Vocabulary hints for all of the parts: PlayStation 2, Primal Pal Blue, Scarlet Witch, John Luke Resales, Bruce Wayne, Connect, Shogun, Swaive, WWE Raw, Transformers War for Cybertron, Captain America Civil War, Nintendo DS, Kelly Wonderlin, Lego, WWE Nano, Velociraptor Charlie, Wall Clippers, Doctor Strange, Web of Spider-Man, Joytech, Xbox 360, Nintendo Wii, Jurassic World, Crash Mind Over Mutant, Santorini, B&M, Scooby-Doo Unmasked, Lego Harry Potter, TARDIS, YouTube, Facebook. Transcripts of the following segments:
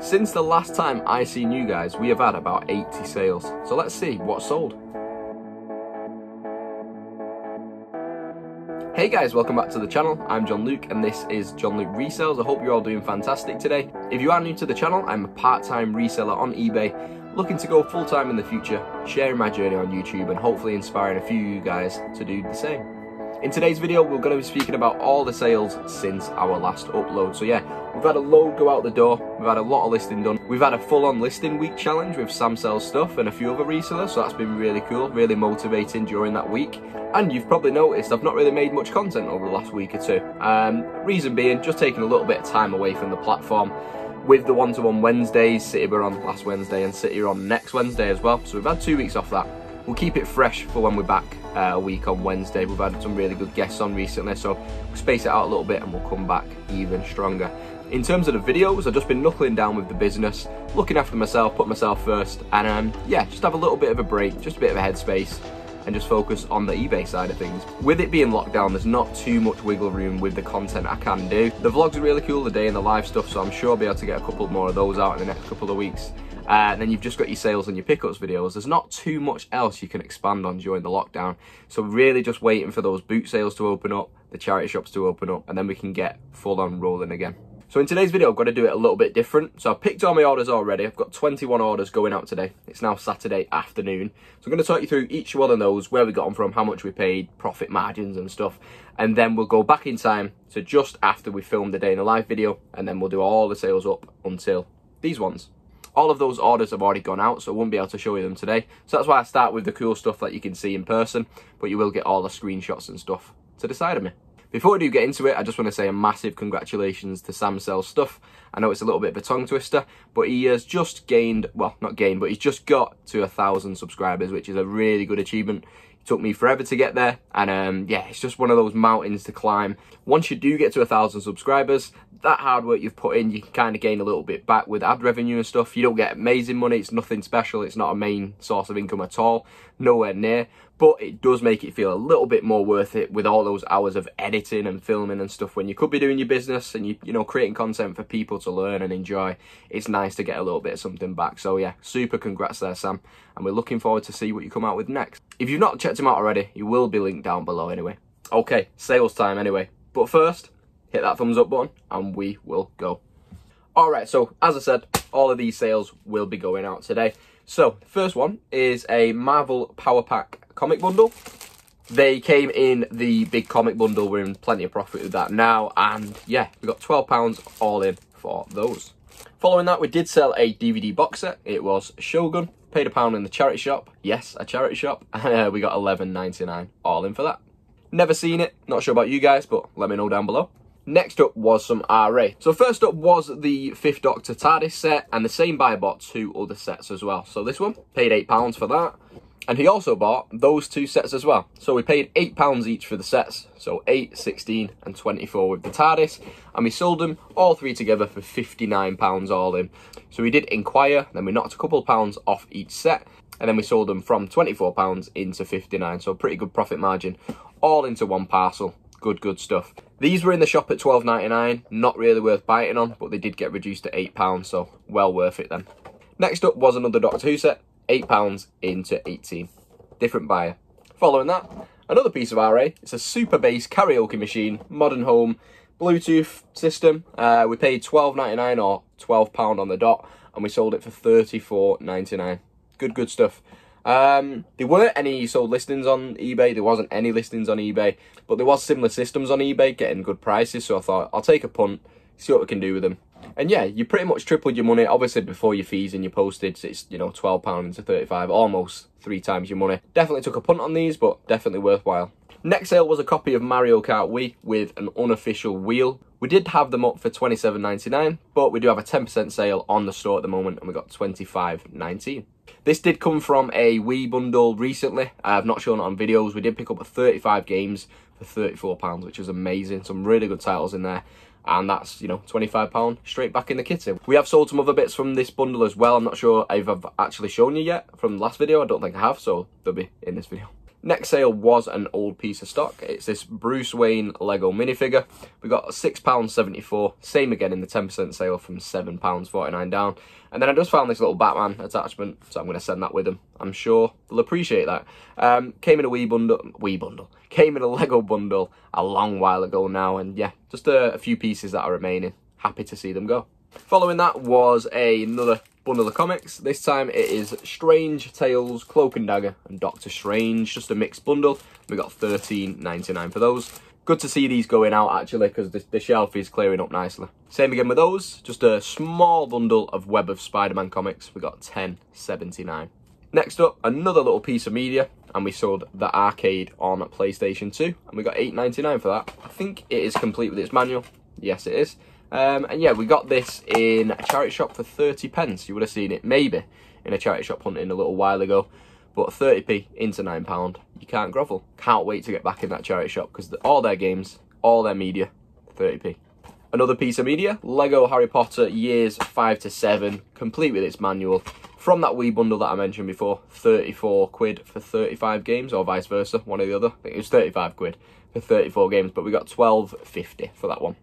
Since the last time I seen you guys, we have had about 80 sales, so let's see what's sold. Hey guys, welcome back to the channel. I'm John Luke and this is John Luke Resales. I hope you're all doing fantastic today. If you are new to the channel, I'm a part-time reseller on eBay, looking to go full-time in the future, sharing my journey on YouTube and hopefully inspiring a few of you guys to do the same. In today's video, we're going to be speaking about all the sales since our last upload. So yeah, we've had a load go out the door, we've had a lot of listing done, we've had a full-on listing week challenge with Sam Sells Stuff and a few other resellers, so that's been really cool, really motivating during that week. And you've probably noticed I've not really made much content over the last week or two. Reason being, just taking a little bit of time away from the platform. With the one-to-one Wednesdays, City were on last Wednesday and City are on next Wednesday as well, so we've had 2 weeks off that. We'll keep it fresh for when we're back a week on Wednesday. We've had some really good guests on recently, so we'll space it out a little bit and we'll come back even stronger. In terms of the videos, I've just been knuckling down with the business, looking after myself, put myself first, and yeah, just have a little bit of a break, just a bit of a headspace, and just focus on the eBay side of things. With it being locked down, there's not too much wiggle room with the content I can do. The vlogs are really cool, the day and the live stuff, so I'm sure I'll be able to get a couple more of those out in the next couple of weeks. And then you've just got your sales and your pickups videos. There's not too much else you can expand on during the lockdown. So really just waiting for those boot sales to open up, the charity shops to open up, and then we can get full on rolling again. So in today's video, I've got to do it a little bit different. So I've picked all my orders already. I've got 21 orders going out today. It's now Saturday afternoon. So I'm going to talk you through each one of those, where we got them from, how much we paid, profit margins and stuff. And then we'll go back in time to just after we filmed the day in the live video. And then we'll do all the sales up until these ones. All of those orders have already gone out, so I won't be able to show you them today. So that's why I start with the cool stuff that you can see in person, but you will get all the screenshots and stuff to the side of me. Before I do get into it, I just want to say a massive congratulations to Sam Sells Stuff. I know it's a little bit of a tongue twister, but he has just gained, well, not gained, but he's just got to 1,000 subscribers, which is a really good achievement. It took me forever to get there, and yeah, it's just one of those mountains to climb. Once you do get to 1,000 subscribers, that hard work you've put in, you can kind of gain a little bit back with ad revenue and stuff. You don't get amazing money, it's nothing special, it's not a main source of income at all, nowhere near, but it does make it feel a little bit more worth it with all those hours of editing and filming and stuff when you could be doing your business and you know, creating content for people to learn and enjoy. It's nice to get a little bit of something back. So yeah, super congrats there, Sam, and we're looking forward to see what you come out with next. If you've not checked him out already, you will be linked down below anyway. Okay, sales time anyway, but first, hit that thumbs up button and we will go. All right, so as I said, all of these sales will be going out today. So the first one is a Marvel Power Pack comic bundle. They came in the big comic bundle. We're in plenty of profit with that now. And yeah, we got £12 all in for those. Following that, we did sell a DVD box set. It was Shogun, paid £1 in the charity shop. Yes, a charity shop. And we got £11.99 all in for that. Never seen it. Not sure about you guys, but let me know down below. Next up was some RA. So first up was the Fifth Doctor TARDIS set, and the same buyer bought 2 other sets as well. So this one, paid £8 for that. And he also bought those 2 sets as well. So we paid £8 each for the sets. So 8, 16 and 24 with the TARDIS. And we sold them all 3 together for £59 all in. So we did inquire, then we knocked a couple of pounds off each set. And then we sold them from £24 into £59. So a pretty good profit margin, all into one parcel. Good stuff. These were in the shop at £12.99, not really worth biting on, but they did get reduced to £8, so well worth it then. Next up was another Doctor Who set, £8 into 18, different buyer. Following that, another piece of RA, it's a super bass karaoke machine, modern home, Bluetooth system. We paid £12.99 or £12 on the dot, and we sold it for £34.99, good stuff. There weren't any sold listings on eBay, there wasn't any listings on eBay, but there was similar systems on eBay getting good prices, so I thought I'll take a punt, see what we can do with them. And yeah, you pretty much tripled your money, obviously before your fees and your postage, it's, you know, £12 to 35, almost 3 times your money. Definitely took a punt on these, but definitely worthwhile. Next sale was a copy of Mario Kart Wii with an unofficial wheel. We did have them up for £27.99, but we do have a 10% sale on the store at the moment, and we got £25.19. This did come from a Wii bundle recently. I've not shown it on videos. We did pick up 35 games for £34, which is amazing. Some really good titles in there. And that's, you know, £25 straight back in the kitty. We have sold some other bits from this bundle as well. I'm not sure if I've actually shown you yet from the last video. I don't think I have, so they'll be in this video. Next sale was an old piece of stock. It's this Bruce Wayne Lego minifigure. We got £6.74, same again in the 10% sale from £7.49 down. And then I just found this little Batman attachment, so I'm going to send that with them. I'm sure they'll appreciate that. Came in a Came in a Lego bundle a long while ago now, and yeah, just a few pieces that are remaining. Happy to see them go. Following that was another bundle of comics. This time it is Strange Tales, Cloak and Dagger, and Doctor Strange. Just a mixed bundle. We got £13.99 for those. Good to see these going out actually, because the shelf is clearing up nicely. Same again with those. Just a small bundle of Web of Spider-Man comics. We got £10.79. Next up, another little piece of media, and we sold the Arcade on PlayStation 2, and we got £8.99 for that. I think it is complete with its manual. Yes, it is. And yeah, we got this in a charity shop for 30p. You would have seen it maybe in a charity shop hunting a little while ago, but 30p into £9, you can't grovel. Can't wait to get back in that charity shop, because all their games, all their media, 30p. Another piece of media, Lego Harry Potter years 5 to 7, complete with its manual, from that Wii bundle that I mentioned before. 34 quid for 35 games, or vice versa, one or the other. I think it was 35 quid for 34 games, but we got £12.50 for that one.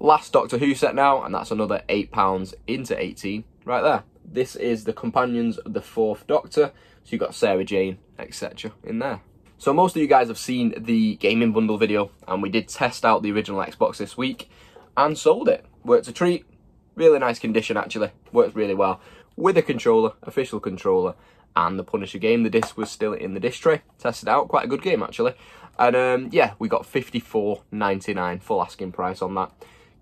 Last Doctor Who set now, and that's another £8 into 18 right there. This is the Companions of the Fourth Doctor, so you've got Sarah Jane, etc. in there. So most of you guys have seen the gaming bundle video, and we did test out the original Xbox this week and sold it. Worked a treat, really nice condition actually, worked really well. With a controller, official controller, and the Punisher game. The disc was still in the disc tray. Tested out, quite a good game actually. And yeah, we got £54.99 full asking price on that.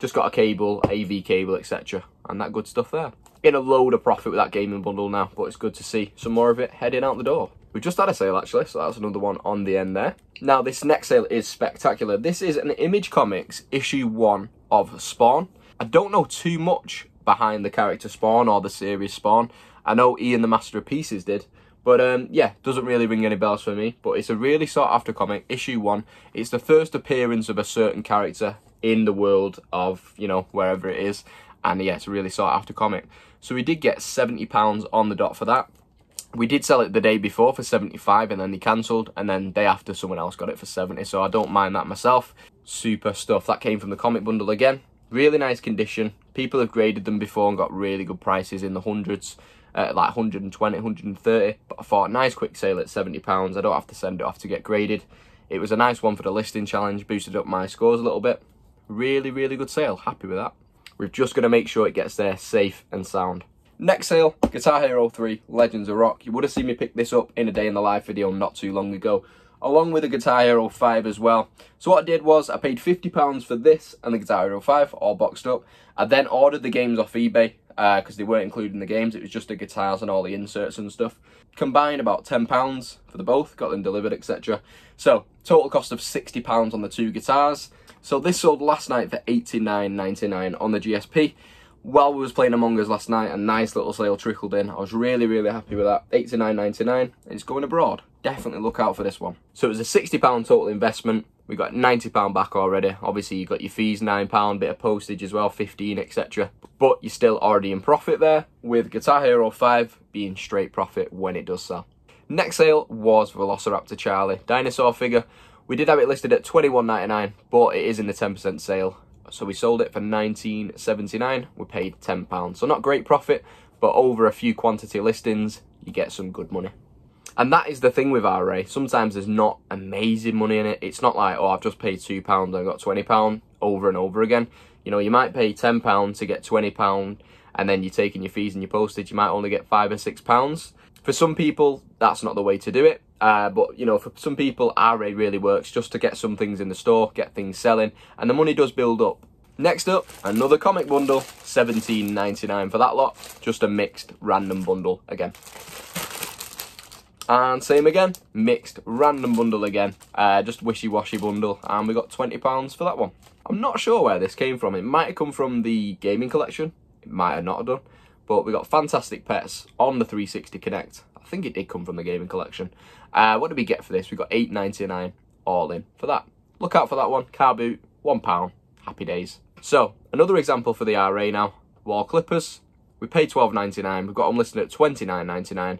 Just got a cable, AV cable, etc. and that good stuff there. In a load of profit with that gaming bundle now, but it's good to see some more of it heading out the door. We just had a sale actually, so that's another one on the end there. Now this next sale is spectacular. This is an Image Comics issue 1 of Spawn. I don't know too much behind the character Spawn or the series Spawn. I know Ian the Master of Pieces did. But yeah, doesn't really ring any bells for me. But it's a really sought after comic, issue 1. It's the first appearance of a certain character in the world of, you know, wherever it is. And yeah, it's a really sought after comic. So we did get £70 on the dot for that. We did sell it the day before for £75, and then they cancelled. And then day after, someone else got it for £70. So I don't mind that myself. Super stuff. That came from the comic bundle again. Really nice condition. People have graded them before and got really good prices in the hundreds. Like 120, 130, but I thought nice quick sale at £70. I don't have to send it off to get graded. It was a nice one for the listing challenge, boosted up my scores a little bit. Really, really good sale. Happy with that. We're just going to make sure it gets there safe and sound. Next sale, Guitar Hero 3, Legends of Rock. You would have seen me pick this up in a day in the live video not too long ago, along with the Guitar Hero 5 as well. So what I did was I paid £50 for this and the Guitar Hero 5, all boxed up. I then ordered the games off eBay, because they weren't included in the games. It was just the guitars and all the inserts and stuff. Combined about £10 for the both, got them delivered, etc. So total cost of £60 on the two guitars. So this sold last night for $89.99 on the GSP. While we was playing Among Us last night, a nice little sale trickled in. I was really, really happy with that. $89.99, it's going abroad. Definitely look out for this one. So it was a £60 total investment. We got £90 back already. Obviously, you got your fees, £9, bit of postage as well, £15, etc. But you're still already in profit there, with Guitar Hero 5 being straight profit when it does sell. Next sale was Velociraptor Charlie, dinosaur figure. We did have it listed at £21.99, but it is in the 10% sale. So we sold it for £19.79. We paid £10. So not great profit, but over a few quantity listings, you get some good money. And that is the thing with RA. Sometimes there's not amazing money in it. It's not like, oh, I've just paid £2 and I got £20 over and over again. You know, you might pay £10 to get £20, and then you're taking your fees and your postage, you might only get £5 or £6. For some people, that's not the way to do it. But, you know, for some people, RA really works just to get some things in the store, get things selling, and the money does build up. Next up, another comic bundle, £17.99 for that lot. Just a mixed random bundle again. And same again, mixed random bundle again, just wishy-washy bundle, and we got £20 for that one. I'm not sure where this came from. It might have come from the gaming collection, it might have not have done, but we got Fantastic Pets on the 360 Connect. I think it did come from the gaming collection. What did we get for this? We got £8.99 all in for that. Look out for that one, car boot, £1, happy days. So, another example for the RA now, Wall Clippers. We paid £12.99, we've got them listed at £29.99.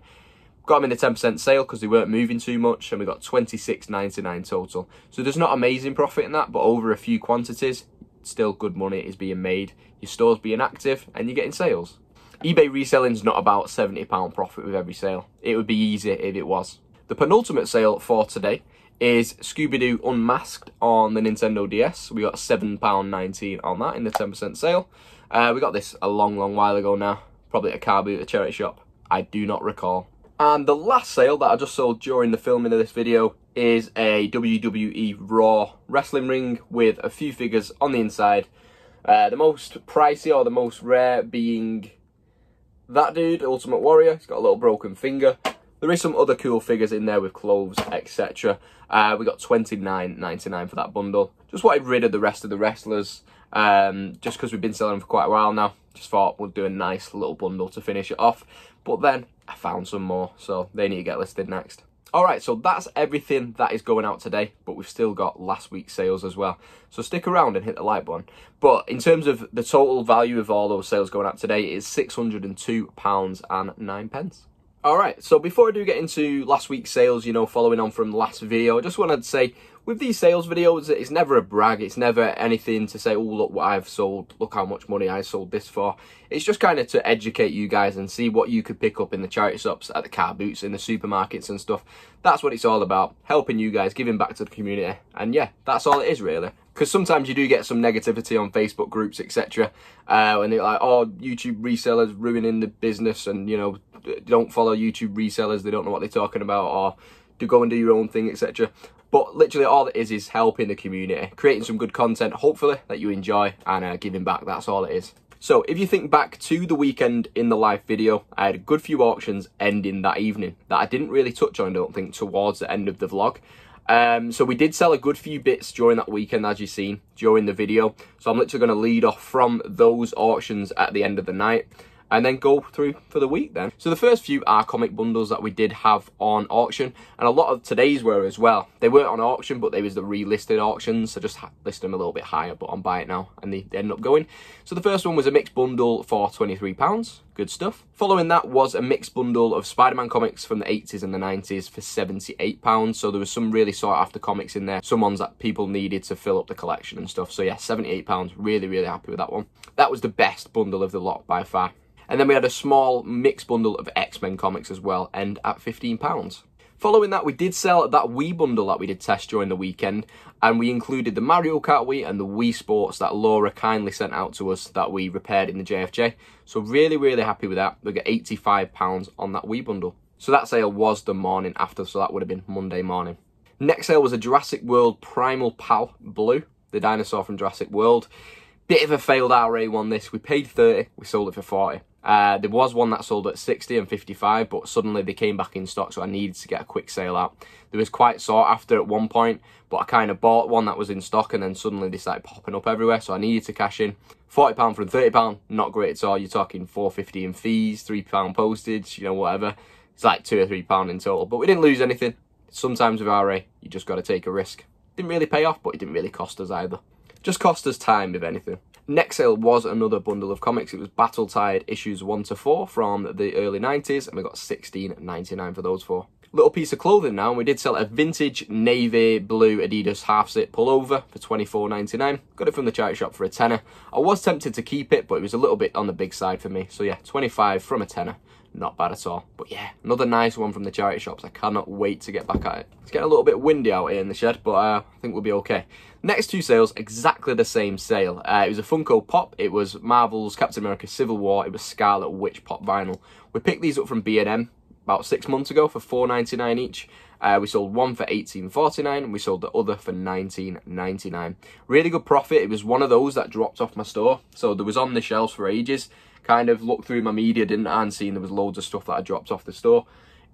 Got them in a 10% sale because they weren't moving too much, and we got $26.99 total. So there's not amazing profit in that, but over a few quantities, still good money is being made. Your store's being active and you're getting sales. eBay reselling's not about £70 profit with every sale. It would be easy if it was. The penultimate sale for today is Scooby-Doo Unmasked on the Nintendo DS. We got £7.19 on that in the 10% sale. We got this a long while ago now, probably at a car boot at a charity shop. I do not recall. And the last sale that I just sold during the filming of this video is a WWE Raw wrestling ring with a few figures on the inside. The most pricey or the most rare being that dude, Ultimate Warrior. He's got a little broken finger. There is some other cool figures in there with clothes, etc. We got $29.99 for that bundle. Just wanted rid of the rest of the wrestlers, just because we've been selling them for quite a while now. Just thought we'd do a nice little bundle to finish it off. But then I found some more, so they need to get listed next. All right, so that's everything that is going out today, but we've still got last week's sales as well. So stick around and hit the like button. But in terms of the total value of all those sales going out today, it is £602.09. All right, so before I do get into last week's sales, you know, following on from last video, I just wanted to say, with these sales videos, it's never a brag. It's never anything to say, oh, look what I've sold. Look how much money I sold this for. It's just kind of to educate you guys and see what you could pick up in the charity shops, at the car boots, in the supermarkets and stuff. That's what it's all about, helping you guys, giving back to the community. And yeah, that's all it is, really. Because sometimes you do get some negativity on Facebook groups, etc. And they're like, oh, YouTube resellers ruining the business, and, you know, don't follow YouTube resellers, they don't know what they're talking about, or do go and do your own thing, etc. But literally all it is helping the community, creating some good content, hopefully, that you enjoy, and giving back. That's all it is. So if you think back to the weekend in the live video, I had a good few auctions ending that evening that I didn't really touch on, I don't think, towards the end of the vlog. So we did sell a good few bits during that weekend, as you've seen during the video. So I'm literally going to lead off from those auctions at the end of the night and then go through for the week then. So the first few are comic bundles that we did have on auction, and a lot of today's were as well. They weren't on auction, but they was the relisted auctions. So just listed them a little bit higher, but on buy it now, and they ended up going. So the first one was a mixed bundle for £23. Good stuff. Following that was a mixed bundle of Spider-Man comics from the 80s and the 90s for £78. So there was some really sought after comics in there, some ones that people needed to fill up the collection and stuff. So yeah, £78, really happy with that one. That was the best bundle of the lot by far. And then we had a small mixed bundle of X-Men comics as well, and at £15. Following that, we did sell that Wii bundle that we did test during the weekend, and we included the Mario Kart Wii and the Wii Sports that Laura kindly sent out to us that we repaired in the JFJ. So really happy with that. We got £85 on that Wii bundle. So that sale was the morning after, so that would have been Monday morning. Next sale was a Jurassic World Primal Pal Blue, the dinosaur from Jurassic World. Bit of a failed RA one this. We paid 30, we sold it for 40. There was one that sold at 60 and 55, but suddenly they came back in stock, so I needed to get a quick sale out. There was quite sought after at one point, but I kind of bought one that was in stock, and then suddenly they started popping up everywhere, so I needed to cash in. £40 from £30, not great at all. You're talking £4.50 in fees, £3 postage, you know, whatever. It's like £2 or £3 in total, but we didn't lose anything. Sometimes with RA, you just got to take a risk. Didn't really pay off, but it didn't really cost us either. Just cost us time, if anything. Next sale was another bundle of comics. It was Battle Tide issues 1 to 4 from the early 90s, and we got $16.99 for those four. Little piece of clothing now, and we did sell a vintage navy blue Adidas half-zip pullover for $24.99. Got it from the charity shop for a tenner. I was tempted to keep it, but it was a little bit on the big side for me. So yeah, 25 from a tenner. Not bad at all. But yeah, another nice one from the charity shops. I cannot wait to get back at it. It's getting a little bit windy out here in the shed, but I think we'll be okay. Next two sales, exactly the same sale. It was a Funko Pop. It was Marvel's Captain America Civil War. It was Scarlet Witch Pop Vinyl. We picked these up from B&M about 6 months ago for $4.99 each. We sold one for $18.49, and we sold the other for $19.99. Really good profit. It was one of those that dropped off my store. So there was on the shelves for ages. Kind of looked through my media, didn't I, and seen there was loads of stuff that I dropped off the store.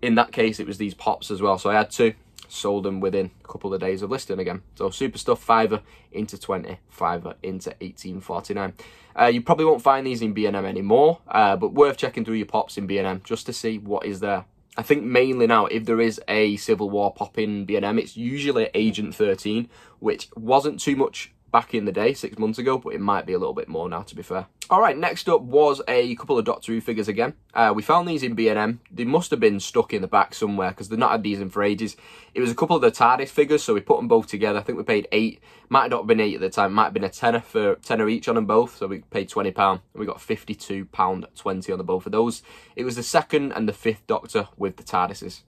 In that case, it was these pops as well. So I had two, sold them within a couple of days of listing again. So super stuff, fiver into 20, fiver into 18.49. You probably won't find these in B&M anymore, but worth checking through your pops in B&M just to see what is there. I think mainly now, if there is a Civil War pop in B&M, it's usually Agent 13, which wasn't too much back in the day, 6 months ago, but it might be a little bit more now, to be fair. All right, next up was a couple of Doctor Who figures again. We found these in B&M. They must have been stuck in the back somewhere because they've not had these in for ages. It was a couple of the TARDIS figures, so we put them both together. I think we paid £8. Might not have been £8 at the time. Might have been a tenner each on them both, so we paid £20. We got £52.20 on the both of those. It was the second and the fifth Doctor with the TARDISes.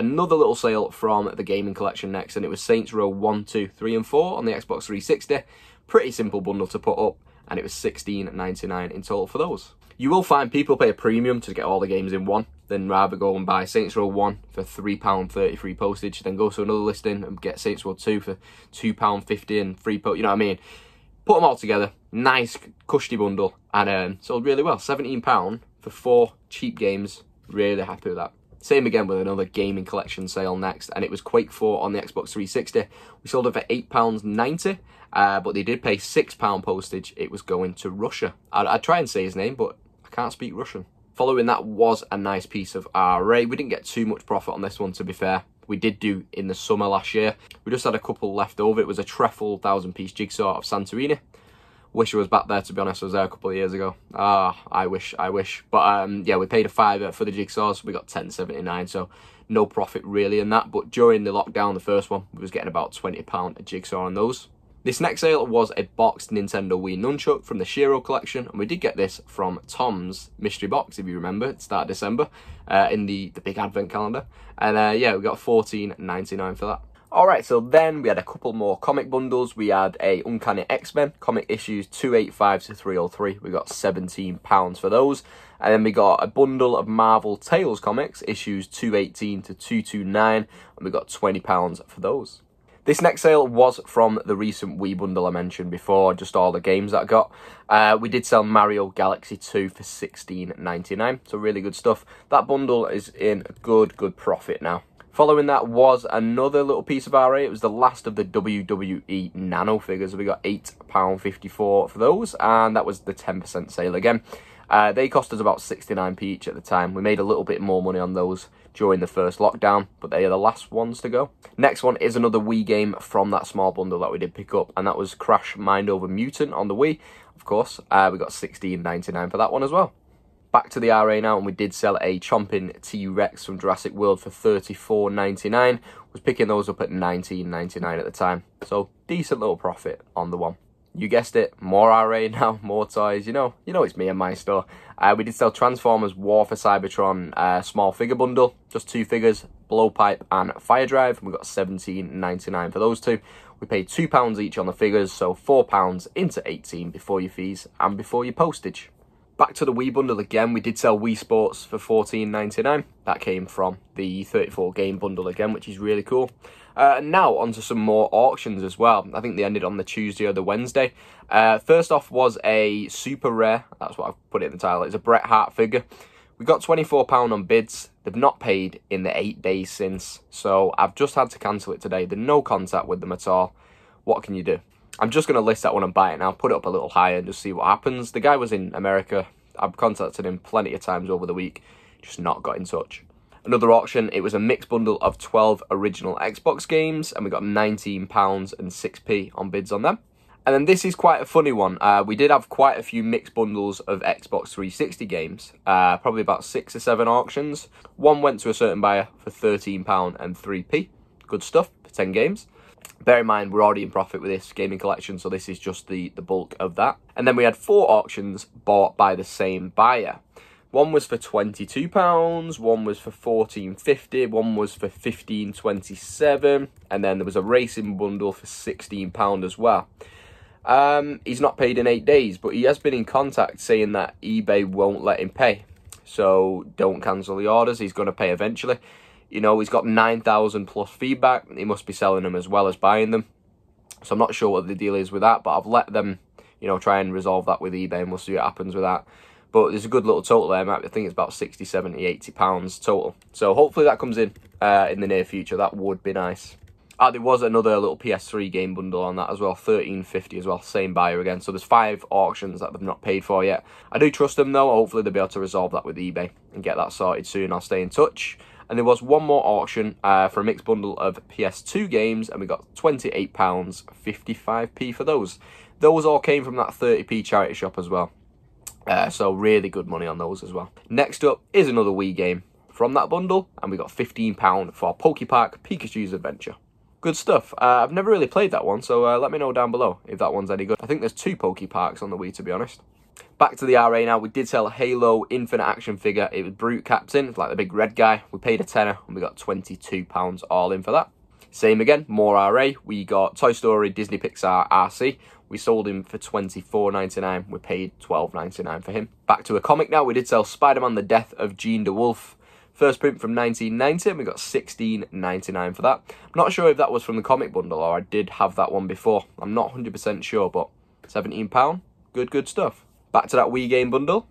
Another little sale from the gaming collection next, and it was Saints Row 1, 2, 3 and 4 on the Xbox 360. Pretty simple bundle to put up, and it was $16.99 in total for those. You will find people pay a premium to get all the games in one, then rather go and buy Saints Row 1 for £3.33 postage, then go to another listing and get Saints Row 2 for £2.50 and free postage, you know what I mean? Put them all together, nice cushy bundle, and sold really well. £17 for 4 cheap games, really happy with that. Same again with another gaming collection sale next, and it was Quake 4 on the Xbox 360. We sold it for £8.90, but they did pay £6 postage. It was going to Russia. I'd try and say his name, but I can't speak Russian. Following that was a nice piece of RA. We didn't get too much profit on this one, to be fair. We did do in the summer last year. We just had a couple left over. It was a trefoil 1,000-piece jigsaw of Santorini. Wish I was back there, to be honest. I was there a couple of years ago. I wish. But yeah, we paid a £5 for the jigsaws. We got £10.79, so no profit really in that. But during the lockdown, the first one, we was getting about £20 a jigsaw on those. This next sale was a boxed Nintendo Wii nunchuck from the Shiro collection, and we did get this from Tom's mystery box, if you remember, at the start of December, in the big advent calendar. And yeah, we got $14.99 for that. Alright, so then we had a couple more comic bundles. We had a Uncanny X-Men, comic issues 285 to 303. We got £17 for those. And then we got a bundle of Marvel Tales comics, issues 218 to 229. And we got £20 for those. This next sale was from the recent Wii bundle I mentioned before, just all the games that I got. We did sell Mario Galaxy 2 for $16.99, so really good stuff. That bundle is in a good profit now. Following that was another little piece of RA. It was the last of the WWE Nano figures. We got £8.54 for those, and that was the 10% sale again. They cost us about 69p each at the time. We made a little bit more money on those during the first lockdown, but they are the last ones to go. Next one is another Wii game from that small bundle that we did pick up, and that was Crash Mind Over Mutant on the Wii, of course. We got $16.99 for that one as well. Back to the RA now, and we did sell a Chomping T-Rex from Jurassic World for $34.99. Was picking those up at $19.99 at the time. So, decent little profit on the one. You guessed it, more RA now, more toys. You know it's me and my store. We did sell Transformers War for Cybertron small figure bundle. Just 2 figures, Blowpipe and Firedrive. And we got $17.99 for those two. We paid £2 each on the figures, so £4 into 18 before your fees and before your postage. Back to the Wii bundle again, we did sell Wii Sports for $14.99. That came from the 34 game bundle again, which is really cool. Now onto some more auctions as well. I think they ended on the Tuesday or the Wednesday. First off was a super rare, that's what I've put it in the title, it's a Bret Hart figure. We got £24 on bids. They've not paid in the 8 days since, so I've just had to cancel it today. There's no contact with them at all. What can you do? I'm just going to list that one and buy it now, put it up a little higher and just see what happens. The guy was in America. I've contacted him plenty of times over the week, just not got in touch. Another auction, it was a mixed bundle of 12 original Xbox games, and we got £19.06 on bids on them. And then this is quite a funny one. We did have quite a few mixed bundles of Xbox 360 games, probably about 6 or 7 auctions. One went to a certain buyer for £13.03. Good stuff for 10 games. Bear in mind, we're already in profit with this gaming collection, so this is just the bulk of that. And then we had 4 auctions bought by the same buyer. One was for £22, one was for £14.50, one was for £15.27, and then there was a racing bundle for £16 as well. He's not paid in 8 days, but he has been in contact saying that eBay won't let him pay. So don't cancel the orders, he's going to pay eventually. You know, he's got 9,000 plus feedback. He must be selling them as well as buying them. So I'm not sure what the deal is with that, but I've let them, you know, try and resolve that with eBay and we'll see what happens with that. But there's a good little total there. I think it's about 60, 70, 80 pounds total. So hopefully that comes in the near future. That would be nice. There was another little PS3 game bundle on that as well, £13.50 as well, same buyer again. So there's 5 auctions that they've not paid for yet. I do trust them though. Hopefully they'll be able to resolve that with eBay and get that sorted soon. I'll stay in touch. And there was one more auction for a mixed bundle of PS2 games, and we got £28, 55p for those. Those all came from that 30p charity shop as well. So really good money on those as well. Next up is another Wii game from that bundle, and we got £15 for PokePark Pikachu's Adventure. Good stuff. I've never really played that one, so let me know down below if that one's any good. I think there's 2 PokeParks on the Wii, to be honest. Back to the RA now. We did sell a Halo Infinite action figure. It was Brute Captain, like the big red guy. We paid a tenner and we got £22 all in for that. Same again, more RA. We got Toy Story, Disney Pixar, RC. We sold him for $24.99. We paid $12.99 for him. Back to a comic now. We did sell Spider-Man The Death of Gene DeWolfe. First print from 1990, and we got $16.99 for that. I'm not sure if that was from the comic bundle or I did have that one before. I'm not 100% sure, but £17. Good stuff. Back to that Wii game bundle.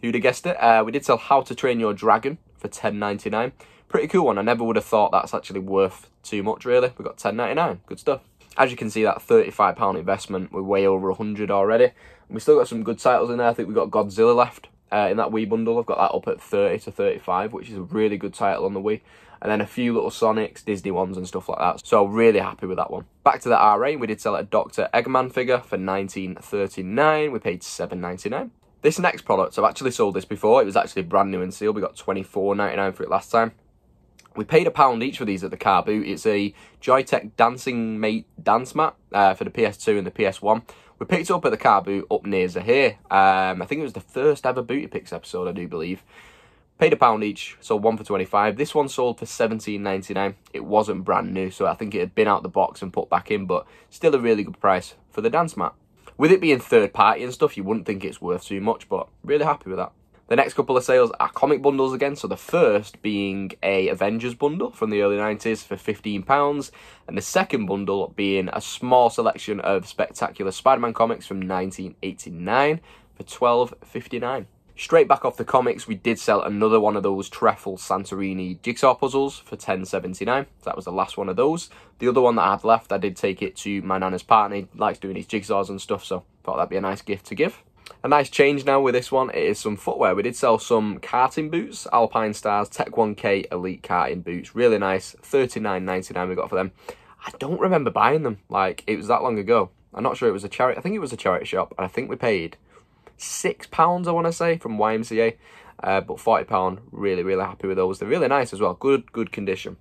Who'd have guessed it? We did sell How to Train Your Dragon for $10.99. Pretty cool one. I never would have thought that's actually worth too much, really. We got $10.99. Good stuff. As you can see, that £35 investment, we're way over 100 already. And we still got some good titles in there. I think we've got Godzilla left in that Wii bundle. I've got that up at 30 to 35, which is a really good title on the Wii. And then a few little Sonics, Disney ones and stuff like that. So really happy with that one. Back to the RA, we did sell a Dr. Eggman figure for $19.39. We paid $7.99. This next product, I've actually sold this before. It was actually brand new and sealed. We got $24.99 for it last time. We paid £1 each for these at the car boot. It's a Joytech Dancing Mate dance mat for the PS2 and the PS1. We picked it up at the car boot up near Zahir. I think it was the first ever Booty Picks episode, I do believe. Paid £1 each, sold one for £25. This one sold for $17.99. It wasn't brand new, so I think it had been out the box and put back in, but still a really good price for the dance mat. With it being third party and stuff, you wouldn't think it's worth too much, but really happy with that. The next couple of sales are comic bundles again, so the first being a Avengers bundle from the early 90s for £15, and the second bundle being a small selection of Spectacular Spider-Man comics from 1989 for $12.59. Straight back off the comics, we did sell another one of those Treffle Santorini jigsaw puzzles for $10.79. That was the last one of those. The other one that I had left, I did take it to my nana's partner. He likes doing his jigsaws and stuff, so thought that'd be a nice gift to give. A nice change now with this one, it is some footwear. We did sell some karting boots, Alpine Stars Tech 1K Elite Karting Boots. Really nice, $39.99 we got for them. I don't remember buying them, like it was that long ago. I'm not sure it was a charity, I think it was a charity shop, and I think we paid £6, I want to say, from YMCA, but £40, really happy with those. They're really nice as well, good condition.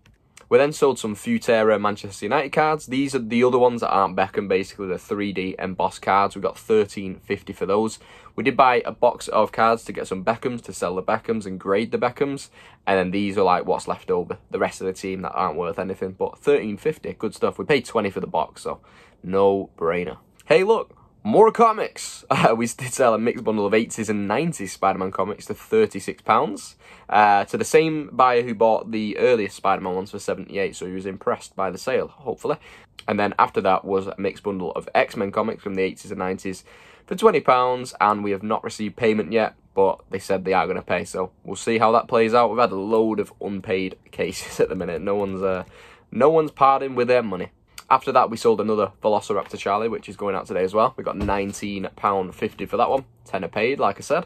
We then sold some Futera Manchester United cards. These are the other ones that aren't Beckham, basically the 3D embossed cards. We got $13.50 for those. We did buy a box of cards to get some Beckhams, to sell the Beckhams and grade the Beckhams. And then these are like what's left over, the rest of the team that aren't worth anything. But $13.50, good stuff. We paid $20 for the box, so no brainer. Hey, look. More comics! We did sell a mixed bundle of 80s and 90s Spider-Man comics to £36 to the same buyer who bought the earliest Spider-Man ones for £78, so he was impressed by the sale, hopefully. And then after that was a mixed bundle of X-Men comics from the 80s and 90s for £20, and we have not received payment yet, but they said they are going to pay, so we'll see how that plays out. We've had a load of unpaid cases at the minute. No one's parting with their money. After that, we sold another Velociraptor Charlie, which is going out today as well. We got £19.50 for that one. £10 paid, like I said.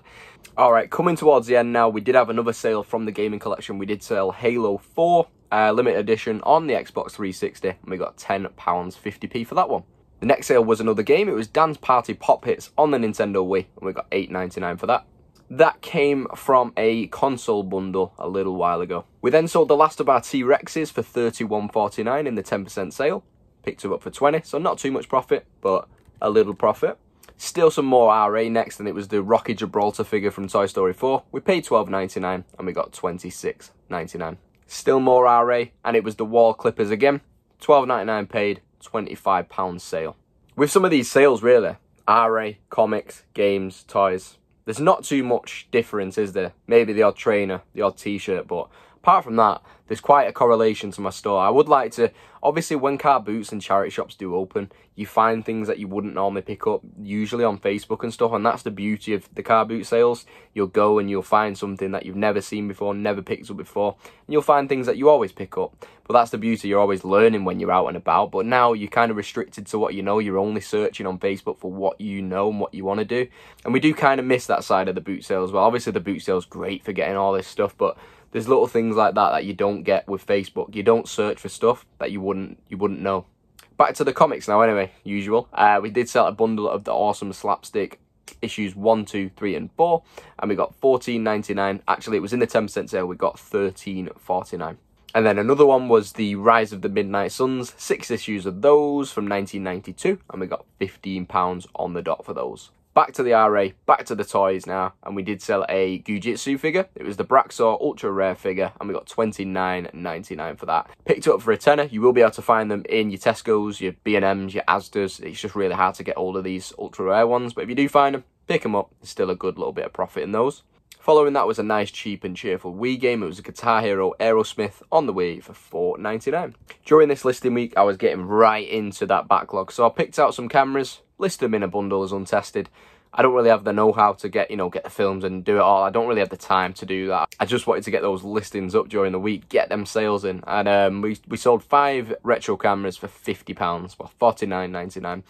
All right, coming towards the end now, we did have another sale from the gaming collection. We did sell Halo 4 limited edition on the Xbox 360, and we got £10.50p for that one. The next sale was another game. It was Dance Party Pop Hits on the Nintendo Wii, and we got £8.99 for that. That came from a console bundle a little while ago. We then sold the last of our T-Rexes for £31.49 in the 10% sale. Picked her up for 20, so not too much profit, but a little profit. Still some more RA next, and it was the Rocky Gibraltar figure from Toy Story 4. We paid £12.99, and we got £26.99. Still more RA, and it was the Wall Clippers again. £12.99 paid, £25 sale. With some of these sales, really, RA, comics, games, toys, there's not too much difference, is there? Maybe the odd trainer, the odd T-shirt, but apart from that, there's quite a correlation to my store. I would like to, obviously when car boots and charity shops do open, you find things that you wouldn't normally pick up, usually on Facebook and stuff, and that's the beauty of the car boot sales. You'll go and you'll find something that you've never seen before, never picked up before, and you'll find things that you always pick up. But that's the beauty, you're always learning when you're out and about, but now you're kind of restricted to what you know. You're only searching on Facebook for what you know and what you want to do, and we do kind of miss that side of the boot sale as well. Obviously the boot sale's great for getting all this stuff, but there's little things like that that you don't get with Facebook. You don't search for stuff that you wouldn't know. Back to the comics now anyway, usual. We did sell a bundle of the awesome Slapstick issues 1, 2, 3 and 4, and we got $14.99. Actually, it was in the 10% sale, we got $13.49. And then another one was the Rise of the Midnight Suns, 6 issues of those from 1992, and we got £15 on the dot for those. Back to the RA, back to the toys now, and we did sell a Gujitsu figure. It was the Braxor Ultra Rare figure, and we got $29.99 for that. Picked up for a tenner. You will be able to find them in your Tesco's, your B&M's, your Asda's. It's just really hard to get hold of these Ultra Rare ones, but if you do find them, pick them up. There's still a good little bit of profit in those. Following that was a nice, cheap and cheerful Wii game. It was a Guitar Hero Aerosmith on the Wii for $4.99. During this listing week, I was getting right into that backlog, so I picked out some cameras, listed them in a bundle as untested. I don't really have the know-how to get the films and do it all. I don't really have the time to do that. I just wanted to get those listings up during the week, get them sales in, and we sold 5 retro cameras for £50, well, $49.99.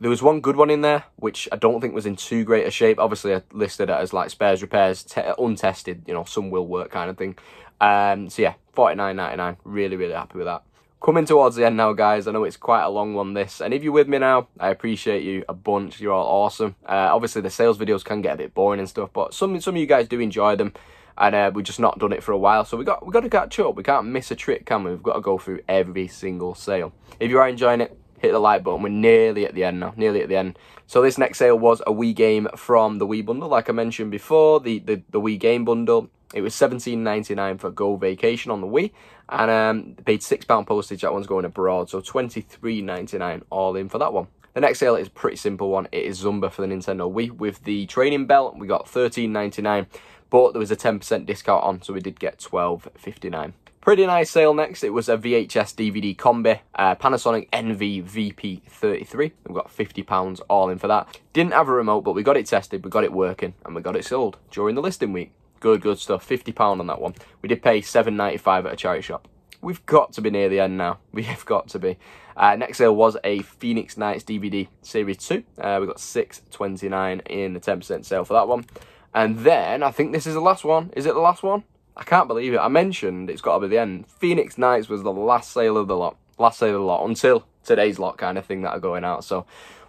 There was one good one in there, which I don't think was in too great a shape. Obviously, I listed it as like spares, repairs, untested, some will work kind of thing. So yeah, $49.99. Really, really happy with that. Coming towards the end now, guys. I know it's quite a long one, this. And if you're with me now, I appreciate you a bunch. You're all awesome. Obviously, the sales videos can get a bit boring and stuff, but some of you guys do enjoy them. And we've just not done it for a while, so we got to catch up. We can't miss a trick, can we? We've got to go through every single sale. If you are enjoying it, hit the like button. We're nearly at the end now, nearly at the end. So this next sale was a Wii game from the Wii bundle, like I mentioned before, the Wii game bundle. It was $17.99 for Go Vacation on the Wii, and paid £6 postage. That one's going abroad, so $23.99 all in for that one. The next sale is a pretty simple one. It is Zumba for the Nintendo Wii with the training belt. We got $13.99, but there was a 10% discount on, so we did get $12.59. Pretty nice sale next. It was a VHS DVD combi, Panasonic NV VP33. We've got £50 all in for that. Didn't have a remote, but we got it tested, we got it working, and we got it sold during the listing week. Good stuff. £50 on that one. We did pay $7.95 at a charity shop. We've got to be near the end now. We have got to be. Next sale was a Phoenix Knights DVD Series 2. We got $6.29 in the 10% sale for that one. And then I think this is the last one. Is it the last one? I can't believe it. I mentioned it's got to be the end. Phoenix Knights was the last sale of the lot. Last sale of the lot until today's lot kind of thing that are going out. So,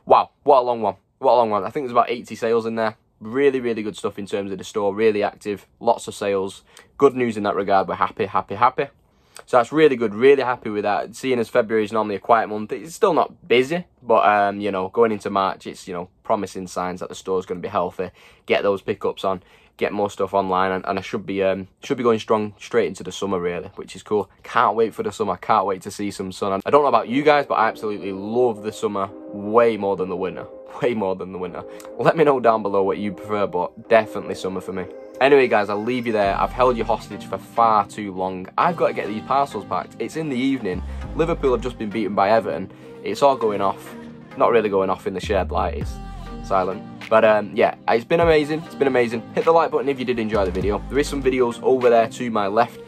wow. What a long one. What a long one. I think there's about 80 sales in there. Really, really good stuff in terms of the store. Really active. Lots of sales. Good news in that regard. We're happy, happy, happy. So that's really good. Really happy with that. Seeing as February is normally a quiet month, it's still not busy. But, going into March, it's, promising signs that the store's going to be healthy. Get those pickups on. Get more stuff online, and I should be going strong straight into the summer, really, which is cool. Can't wait for the summer. Can't wait to see some sun. I don't know about you guys, but I absolutely love the summer way more than the winter. Way more than the winter. Let me know down below what you prefer, but definitely summer for me. Anyway, guys, I'll leave you there. I've held you hostage for far too long. I've got to get these parcels packed. It's in the evening. Liverpool have just been beaten by Everton. It's all going off. Not really going off in the shed, like it's silent. But yeah, it's been amazing. It's been amazing. Hit the like button if you did enjoy the video. There is some videos over there to my left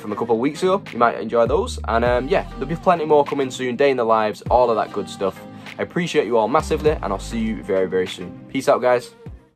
from a couple of weeks ago. You might enjoy those. And yeah, there'll be plenty more coming soon. Day in the lives, all of that good stuff. I appreciate you all massively, and I'll see you very, very soon. Peace out, guys.